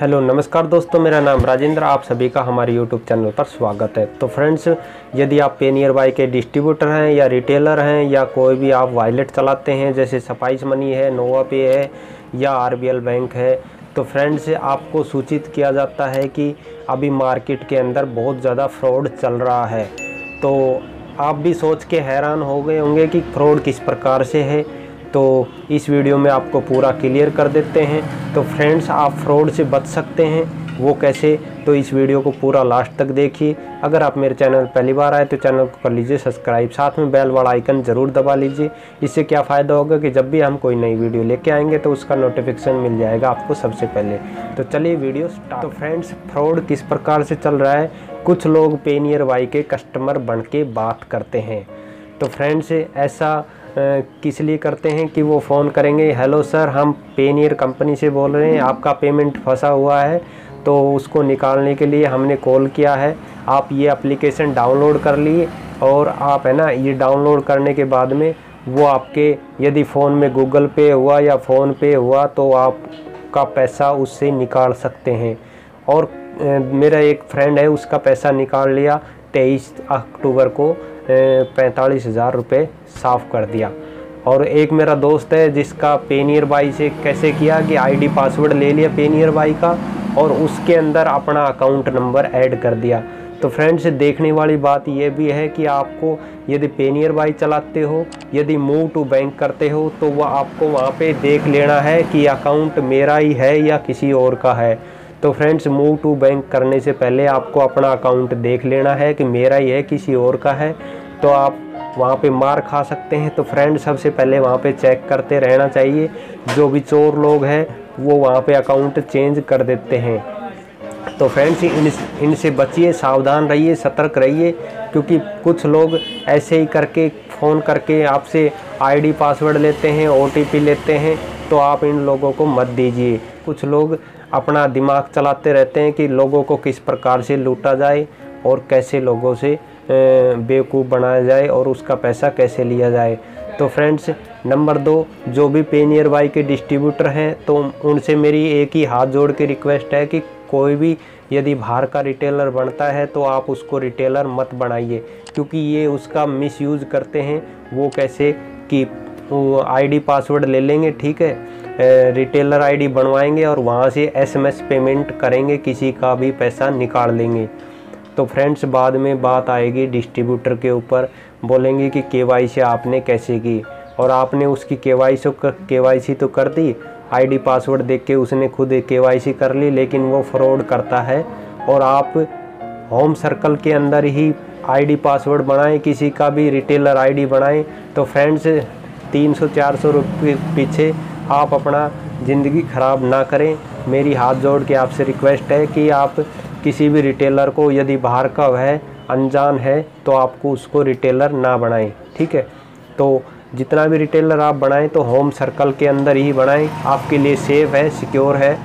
Hello नमस्कार दोस्तों, मेरा नाम राजेंद्र। आप सभी का हमारे यूट्यूब चैनल पर स्वागत है। तो फ्रेंड्स, यदि आप PayNearby के डिस्ट्रीब्यूटर हैं या रिटेलर हैं या कोई भी आप वॉलेट चलाते हैं जैसे स्पाइस मनी है, नोवा पे है या RBL बैंक है, तो फ्रेंड्स आपको सूचित किया जाता है कि अभी मार्केट के अंदर बहुत ज़्यादा फ्रॉड चल रहा है। तो आप भी सोच के हैरान हो गए होंगे कि फ्रॉड किस प्रकार से है, तो इस वीडियो में आपको पूरा क्लियर कर देते हैं। तो फ्रेंड्स, आप फ्रॉड से बच सकते हैं, वो कैसे, तो इस वीडियो को पूरा लास्ट तक देखिए। अगर आप मेरे चैनल पहली बार आए तो चैनल को कर लीजिए सब्सक्राइब, साथ में बेल वाला आइकन ज़रूर दबा लीजिए। इससे क्या फ़ायदा होगा कि जब भी हम कोई नई वीडियो लेके आएंगे तो उसका नोटिफिकेशन मिल जाएगा आपको सबसे पहले। तो चलिए वीडियो स्टार्ट। तो फ्रेंड्स, फ्रॉड किस प्रकार से चल रहा है, कुछ लोग PayNearby के कस्टमर बन के बात करते हैं। तो फ्रेंड्स, ऐसा किस लिए करते हैं कि वो फ़ोन करेंगे, हेलो सर, हम PayNear कंपनी से बोल रहे हैं, आपका पेमेंट फंसा हुआ है तो उसको निकालने के लिए हमने कॉल किया है। आप ये एप्लीकेशन डाउनलोड कर लिए और आप है ना, ये डाउनलोड करने के बाद में वो आपके यदि फ़ोन में Google Pay हुआ या फ़ोन पे हुआ तो आपका पैसा उससे निकाल सकते हैं। और मेरा एक फ्रेंड है, उसका पैसा निकाल लिया 23 अक्टूबर को, 45,000 रुपये साफ़ कर दिया। और एक मेरा दोस्त है जिसका PayNearby से कैसे किया कि आईडी पासवर्ड ले लिया PayNearby का और उसके अंदर अपना अकाउंट नंबर ऐड कर दिया। तो फ्रेंड्स, देखने वाली बात यह भी है कि आपको यदि PayNearby चलाते हो, यदि मूव टू बैंक करते हो, तो वह आपको वहाँ पे देख लेना है कि अकाउंट मेरा ही है या किसी और का है। तो फ्रेंड्स, मूव टू बैंक करने से पहले आपको अपना अकाउंट देख लेना है कि मेरा ही है किसी और का है, तो आप वहाँ पे मार खा सकते हैं। तो फ्रेंड्स, सबसे पहले वहाँ पे चेक करते रहना चाहिए। जो भी चोर लोग हैं वो वहाँ पे अकाउंट चेंज कर देते हैं। तो फ्रेंड्स, इनसे बचिए, सावधान रहिए, सतर्क रहिए, क्योंकि कुछ लोग ऐसे ही करके फ़ोन करके आपसे आईडी पासवर्ड लेते हैं, OTP लेते हैं, तो आप इन लोगों को मत दीजिए। कुछ लोग अपना दिमाग चलाते रहते हैं कि लोगों को किस प्रकार से लूटा जाए और कैसे लोगों से बेवकूफ़ बनाया जाए और उसका पैसा कैसे लिया जाए। तो फ्रेंड्स, नंबर 2, जो भी PayNearby के डिस्ट्रीब्यूटर हैं तो उनसे मेरी एक ही हाथ जोड़ के रिक्वेस्ट है कि कोई भी यदि बाहर का रिटेलर बनता है तो आप उसको रिटेलर मत बनाइए, क्योंकि ये उसका मिसयूज़ करते हैं। वो कैसे कि आईडी पासवर्ड ले लेंगे, ठीक है, रिटेलर आईडी बनवाएंगे और वहाँ से SMS पेमेंट करेंगे, किसी का भी पैसा निकाल लेंगे। तो फ्रेंड्स, बाद में बात आएगी डिस्ट्रीब्यूटर के ऊपर, बोलेंगे कि KYC आपने कैसे की, और आपने उसकी KYC तो कर दी, आईडी पासवर्ड देख के उसने खुद KYC कर ली, लेकिन वो फ्रॉड करता है। और आप होम सर्कल के अंदर ही आईडी पासवर्ड बनाएं, किसी का भी रिटेलर आईडी बनाएं, तो फ्रेंड्स 300-400 रुपये पीछे आप अपना ज़िंदगी ख़राब ना करें। मेरी हाथ जोड़ के आपसे रिक्वेस्ट है कि आप किसी भी रिटेलर को, यदि बाहर का है, अनजान है, तो आपको उसको रिटेलर ना बनाएं, ठीक है। तो जितना भी रिटेलर आप बनाएं तो होम सर्कल के अंदर ही बनाएं, आपके लिए सेफ़ है, सिक्योर है।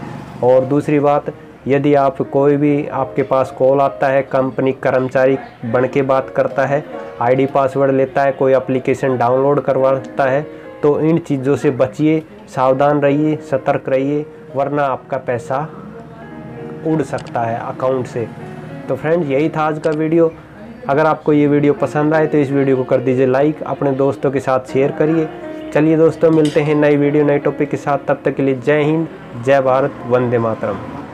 और दूसरी बात, यदि आप कोई भी आपके पास कॉल आता है, कंपनी कर्मचारी बन के बात करता है, आईडी पासवर्ड लेता है, कोई एप्लीकेशन डाउनलोड करवाता है, तो इन चीज़ों से बचिए, सावधान रहिए, सतर्क रहिए, वरना आपका पैसा उड़ सकता है अकाउंट से। तो फ्रेंड्स, यही था आज का वीडियो। अगर आपको ये वीडियो पसंद आए तो इस वीडियो को कर दीजिए लाइक, अपने दोस्तों के साथ शेयर करिए। चलिए दोस्तों, मिलते हैं नई वीडियो नए टॉपिक के साथ, तब तक के लिए जय हिंद, जय भारत, वंदे मातरम।